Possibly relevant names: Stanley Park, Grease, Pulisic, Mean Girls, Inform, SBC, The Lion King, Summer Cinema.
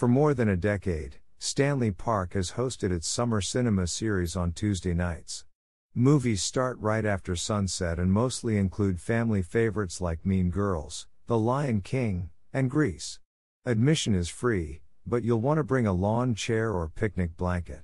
For more than a decade, Stanley Park has hosted its summer cinema series on Tuesday nights. Movies start right after sunset and mostly include family favorites like Mean Girls, The Lion King, and Grease. Admission is free, but you'll want to bring a lawn chair or picnic blanket.